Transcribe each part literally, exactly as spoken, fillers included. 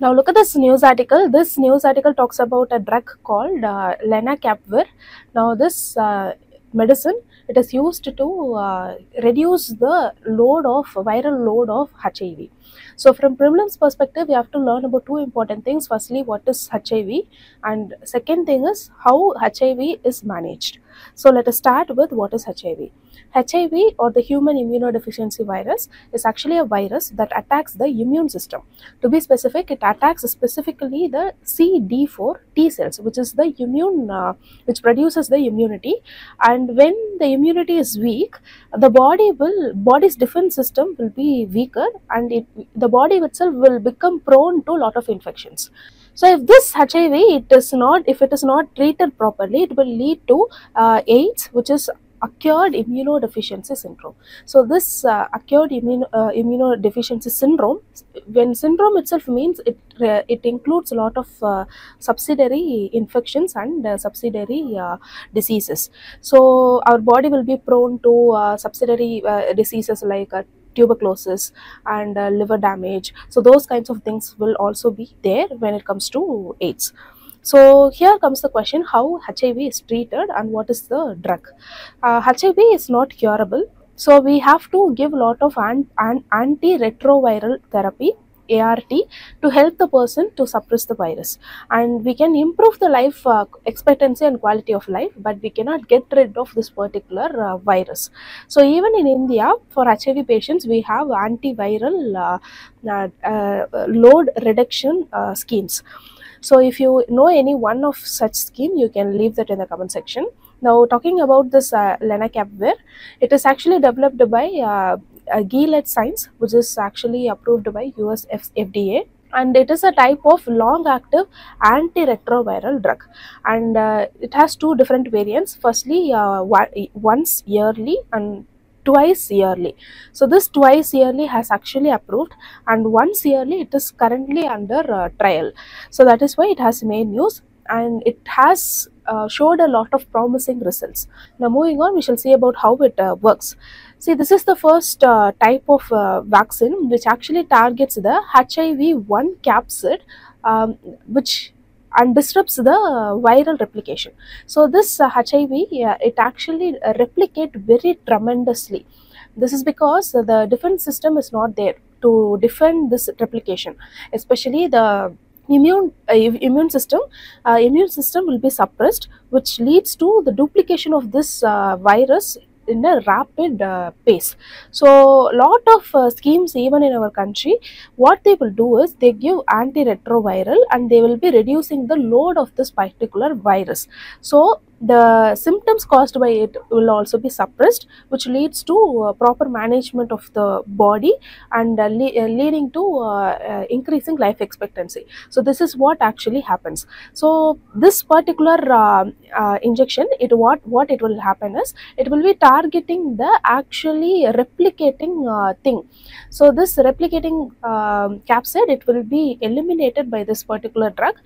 Now look at this news article. This news article talks about a drug called uh, Lenacapavir. Now this uh, medicine, it is used to uh, reduce the load of viral load of H I V. So from prelims perspective, we have to learn about two important things. Firstly, what is H I V, and second thing is how H I V is managed. So let us start with what is H I V. H I V, or the human immunodeficiency virus, is actually a virus that attacks the immune system. To be specific, it attacks specifically the C D four T cells, which is the immune, uh, which produces the immunity. And when the immunity is weak, the body will, body's defense system will be weaker, and it, the body itself will become prone to a lot of infections. So if this H I V, it is not, if it is not treated properly, it will lead to uh, AIDS, which is acquired immunodeficiency syndrome. So this uh, acquired immuno, uh, immunodeficiency syndrome, when syndrome itself means it, uh, it includes a lot of uh, subsidiary infections and uh, subsidiary uh, diseases. So our body will be prone to uh, subsidiary uh, diseases like uh, tuberculosis and uh, liver damage. So those kinds of things will also be there when it comes to AIDS. So here comes the question, how H I V is treated and what is the drug? Uh, H I V is not curable, so we have to give a lot of an, an antiretroviral therapy, A R T, to help the person to suppress the virus. And we can improve the life uh, expectancy and quality of life, but we cannot get rid of this particular uh, virus. So even in India, for H I V patients, we have antiviral uh, uh, uh, load reduction uh, schemes. So if you know any one of such scheme, you can leave that in the comment section. Now talking about this uh, Lenacapavir, it is actually developed by uh, Uh, Gilead Sciences, which is actually approved by U S F D A, and it is a type of long-active antiretroviral drug, and uh, it has two different variants. Firstly, uh, once yearly and twice yearly. So this twice yearly has actually approved, and once yearly it is currently under uh, trial. So that is why it has made news, and it has uh, showed a lot of promising results. Now moving on, we shall see about how it uh, works. See, this is the first uh, type of uh, vaccine which actually targets the H I V one capsid, um, which and disrupts the uh, viral replication. So this uh, H I V, uh, it actually uh, replicates very tremendously. This is because the defense system is not there to defend this replication, especially the immune uh, immune system uh, immune system will be suppressed, which leads to the duplication of this uh, virus in a rapid uh, pace. So lot of uh, schemes, even in our country, what they will do is they give antiretroviral, and they will be reducing the load of this particular virus. So the symptoms caused by it will also be suppressed, which leads to uh, proper management of the body, and uh, le uh, leading to uh, uh, increasing life expectancy. So this is what actually happens. So this particular uh, uh, injection, it what what it will happen is, it will be targeting the actually replicating uh, thing. So this replicating uh, capsid, it will be eliminated by this particular drug,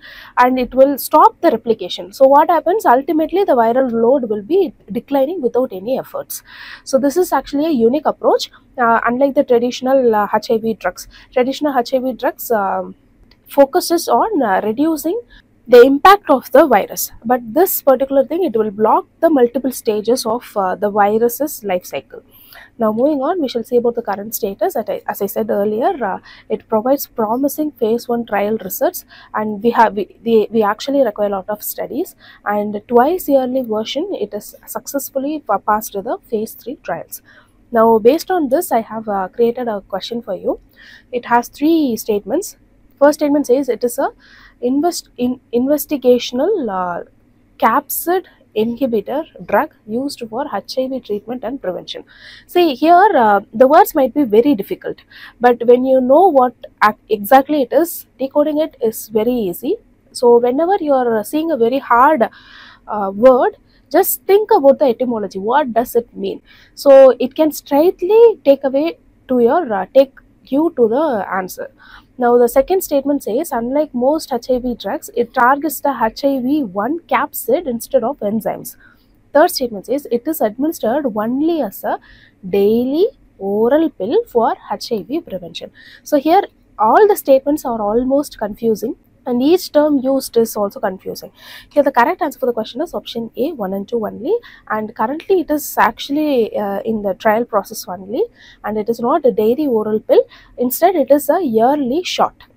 and it will stop the replication. So what happens ultimately, the viral load will be declining without any efforts. So this is actually a unique approach, uh, unlike the traditional uh, H I V drugs. Traditional H I V drugs uh, focuses on uh, reducing the impact of the virus, but this particular thing, it will block the multiple stages of uh, the virus's life cycle. Now moving on, we shall see about the current status. As I said earlier, uh, it provides promising phase one trial results, and we have we, we, we actually require a lot of studies, and twice yearly version, it has successfully passed the phase three trials. Now based on this, I have uh, created a question for you. It has three statements. First statement says it is a invest in investigational uh, capsid inhibitor drug used for H I V treatment and prevention. See here, uh, the words might be very difficult, but when you know what exactly it is, decoding it is very easy. So whenever you are seeing a very hard uh, word, just think about the etymology. What does it mean? So it can straightly take away to your uh, take you to the answer. Now the second statement says, unlike most H I V drugs, it targets the H I V one capsid instead of enzymes. Third statement says, it is administered only as a daily oral pill for H I V prevention. So here all the statements are almost confusing, and each term used is also confusing. Here the correct answer for the question is option A, one and two only, and currently it is actually uh, in the trial process only, and it is not a daily oral pill, instead it is a yearly shot.